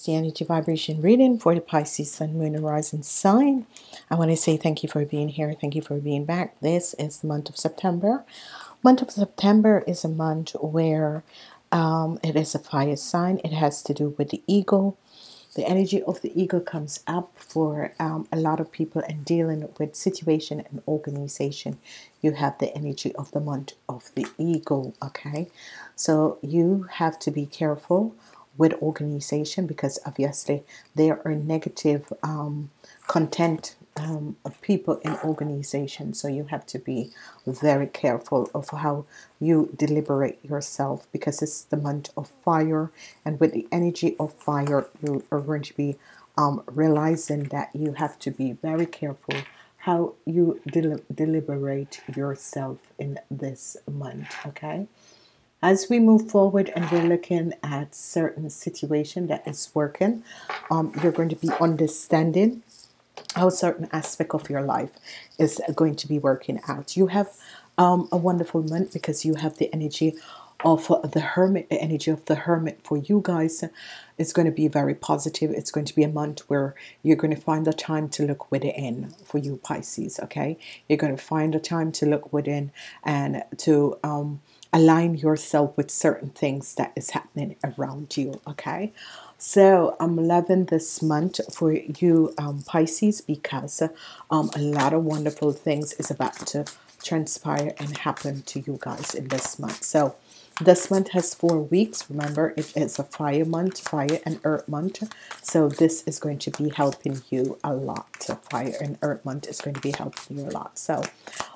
is the energy vibration reading for the Pisces Sun, Moon, and Rising sign. I want to say thank you for being here. Thank you for being back. This is the month of September. Month of September is a month where it is a fire sign. It has to do with the ego. The energy of the ego comes up for a lot of people, and dealing with situation and organization, you have the energy of the month of the ego. Okay, so you have to be careful with organization, because obviously there are negative content of people in organization, so you have to be very careful of how you deliberate yourself, because it's the month of fire, and with the energy of fire you are going to be realizing that you have to be very careful how you deliberate yourself in this month. Okay, as we move forward and we're looking at certain situation that is working, you're going to be understanding how certain aspect of your life is going to be working out. You have a wonderful month, because you have the energy of the hermit. The energy of the hermit for you guys is going to be very positive. It's going to be a month where you're going to find the time to look within for you Pisces. Okay, you're going to find the time to look within and to align yourself with certain things that is happening around you. Okay, so I'm loving this month for you Pisces, because a lot of wonderful things is about to transpire and happen to you guys in this month. So this month has 4 weeks. Remember, it is a fire month, fire and earth month. So this is going to be helping you a lot. Fire and earth month is going to be helping you a lot. So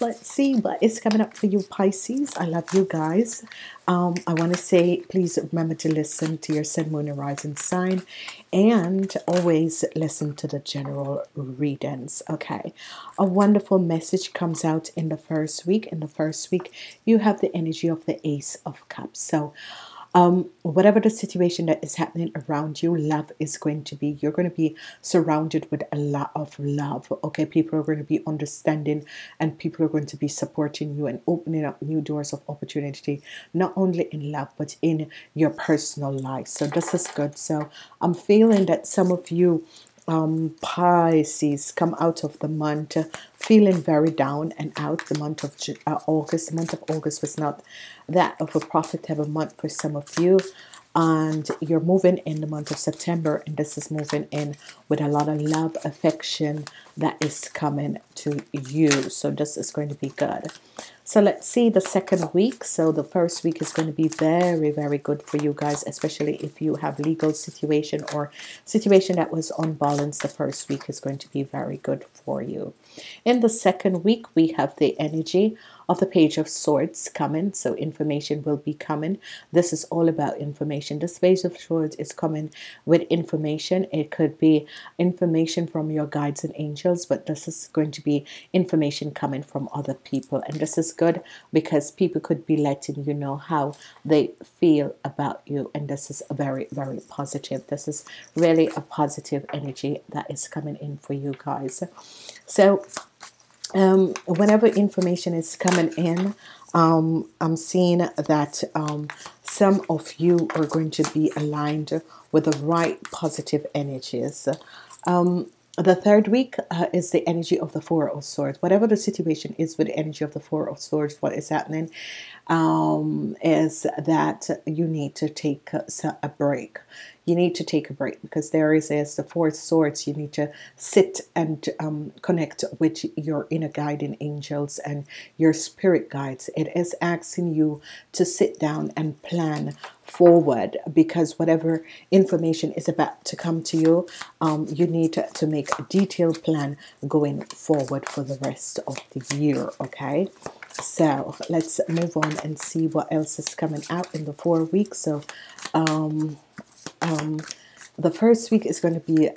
let's see what is coming up for you Pisces. I love you guys. I want to say, please remember to listen to your Sun, Moon, and Rising sign, and always listen to the general readings. Okay, a wonderful message comes out in the first week. In the first week, you have the energy of the Ace of Cups. So whatever the situation that is happening around you, love is going to be, you're going to be surrounded with a lot of love. Okay, people are going to be understanding, and people are going to be supporting you and opening up new doors of opportunity, not only in love but in your personal life. So this is good. So I'm feeling that some of you Pisces come out of the month feeling very down and out. The month of August, the month of August was not that of a profitable month for some of you, and you're moving in the month of September, and this is moving in with a lot of love, affection that is coming to you. So this is going to be good. So let's see the second week. So the first week is going to be very, very good for you guys, especially if you have legal situation or situation that was unbalanced. The first week is going to be very good for you. In the second week, we have the energy of the Page of Swords coming. So information will be coming. This is all about information. This Page of Swords is coming with information. It could be information from your guides and angels, but this is going to be information coming from other people, and this is good because people could be letting you know how they feel about you, and this is very, very positive. This is really a positive energy that is coming in for you guys. So whenever information is coming in, I'm seeing that some of you are going to be aligned with the right positive energies. The third week is the energy of the Four of Swords. Whatever the situation is with the energy of the Four of Swords, what is happening is that you need to take a break. You need to take a break, because there is the Four of Swords. You need to sit and connect with your inner guiding angels and your spirit guides. It is asking you to sit down and plan forward, because whatever information is about to come to you, you need to make a detailed plan going forward for the rest of the year. Okay, so let's move on and see what else is coming out in the 4 weeks. So the first week is going to be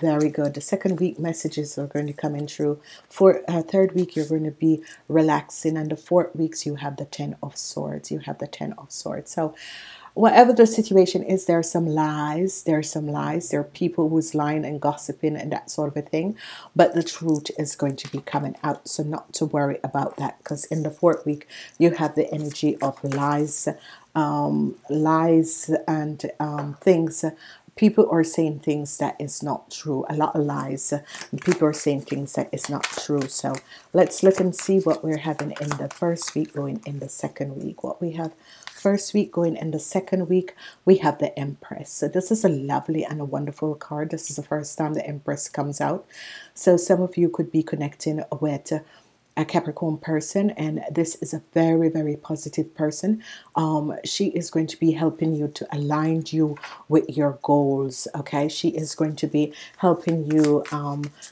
very good. The second week, messages are going to come in through. For third week, you're going to be relaxing, and the fourth weeks you have the Ten of Swords. You have the Ten of Swords. So whatever the situation is, there are some lies, there are some lies, there are people who's lying and gossiping and that sort of a thing, but the truth is going to be coming out, so not to worry about that, because in the fourth week you have the energy of lies, lies and things people are saying things that is not true, a lot of lies, and people are saying things that is not true. So let's look and see what we're having in the first week going in the second week. What we have first week going in the second week, we have the Empress. So this is a lovely and a wonderful card. This is the first time the Empress comes out, so some of you could be connecting with a Capricorn person, and this is a very, very positive person. She is going to be helping you to align you with your goals. Okay, she is going to be helping you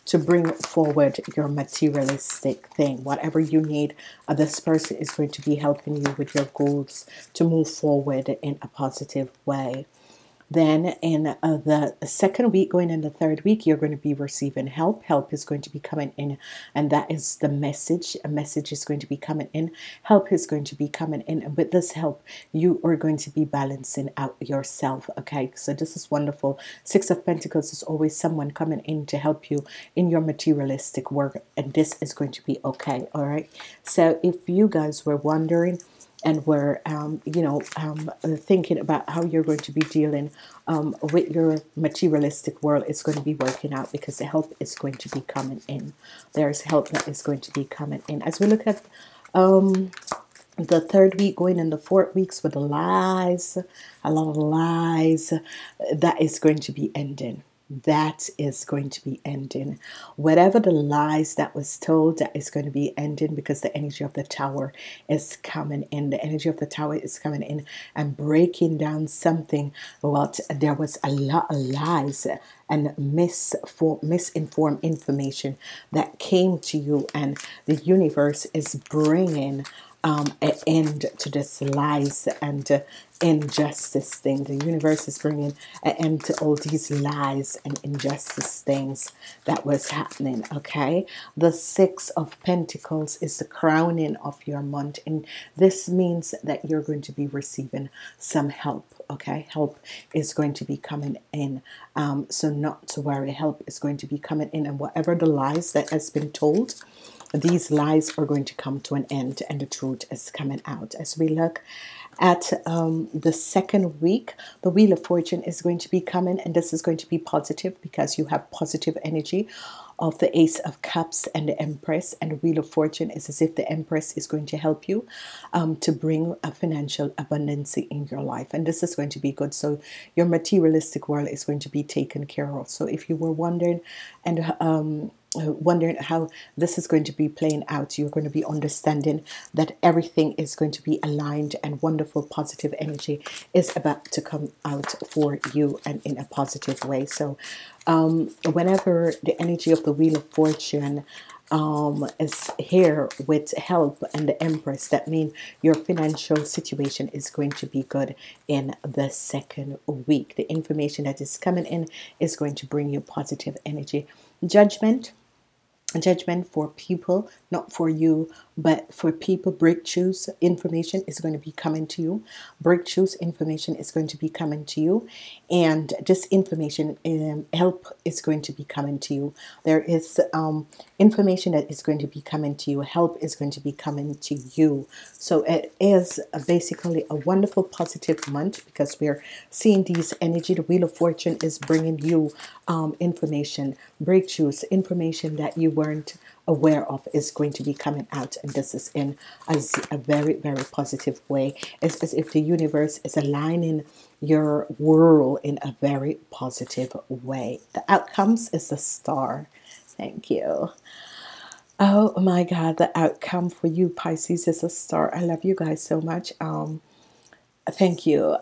to bring forward your materialistic thing, whatever you need. This person is going to be helping you with your goals to move forward in a positive way. Then in the second week going in the third week, you're going to be receiving help. Help is going to be coming in, and that is the message. A message is going to be coming in. Help is going to be coming in, and with this help you are going to be balancing out yourself. Okay, so this is wonderful. Six of Pentacles is always someone coming in to help you in your materialistic work, and this is going to be okay. All right, so if you guys were wondering and we're thinking about how you're going to be dealing with your materialistic world, it's going to be working out because the help is going to be coming in. There's help that is going to be coming in. As we look at the third week going in the fourth weeks with the lies, a lot of lies, that is going to be ending. That is going to be ending. Whatever the lies that was told, that is going to be ending, because the energy of the Tower is coming in. The energy of the Tower is coming in and breaking down something. Well, there was a lot of lies and misinformed information that came to you, and the universe is bringing an end to this lies and injustice thing. The universe is bringing an end to all these lies and injustice things that was happening. Okay, the Six of Pentacles is the crowning of your month, and this means that you're going to be receiving some help. Okay, help is going to be coming in, so not to worry, help is going to be coming in, and whatever the lies that has been told, these lies are going to come to an end, and the truth is coming out. As we look at the second week, the Wheel of Fortune is going to be coming, and this is going to be positive because you have positive energy of the Ace of Cups and the Empress, and the Wheel of Fortune is as if the Empress is going to help you to bring a financial abundance in your life, and this is going to be good. So your materialistic world is going to be taken care of. So if you were wondering and wondering how this is going to be playing out, you're going to be understanding that everything is going to be aligned, and wonderful positive energy is about to come out for you, and in a positive way. So whenever the energy of the Wheel of Fortune is here with help and the Empress, that means your financial situation is going to be good in the second week. The information that is coming in is going to bring you positive energy. Judgment for people, not for you, but for people. Breakthroughs information is going to be coming to you. Breakthroughs information is going to be coming to you, and this information help is going to be coming to you. There is information that is going to be coming to you. Help is going to be coming to you. So it is basically a wonderful positive month because we're seeing these energy. The Wheel of Fortune is bringing you information, breakthroughs, information that you weren't aware of is going to be coming out, and this is in a very, very positive way. It's as if the universe is aligning your world in a very positive way. The outcomes is the Star. Thank you. Oh my God, the outcome for you Pisces is a Star. I love you guys so much. Thank you.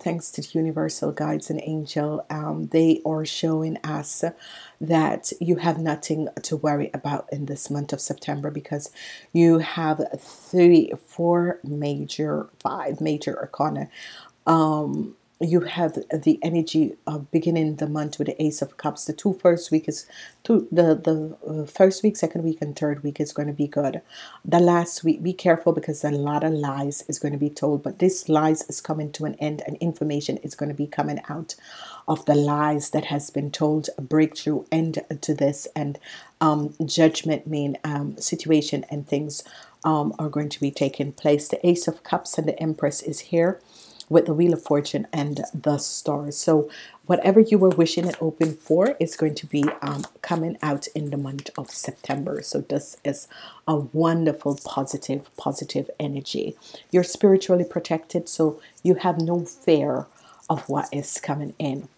Thanks to the universal guides and angel, they are showing us that you have nothing to worry about in this month of September, because you have five major arcana. You have the energy of beginning the month with the Ace of Cups. The first week, second week, and third week is going to be good. The last week, be careful because a lot of lies is going to be told, but this lies is coming to an end, and information is going to be coming out of the lies that has been told. A breakthrough, end to this, and judgment mean situation and things are going to be taking place. The Ace of Cups and the Empress is here with the Wheel of Fortune and the Stars. So whatever you were wishing it open for is going to be coming out in the month of September. So this is a wonderful, positive energy. You're spiritually protected, so you have no fear of what is coming in.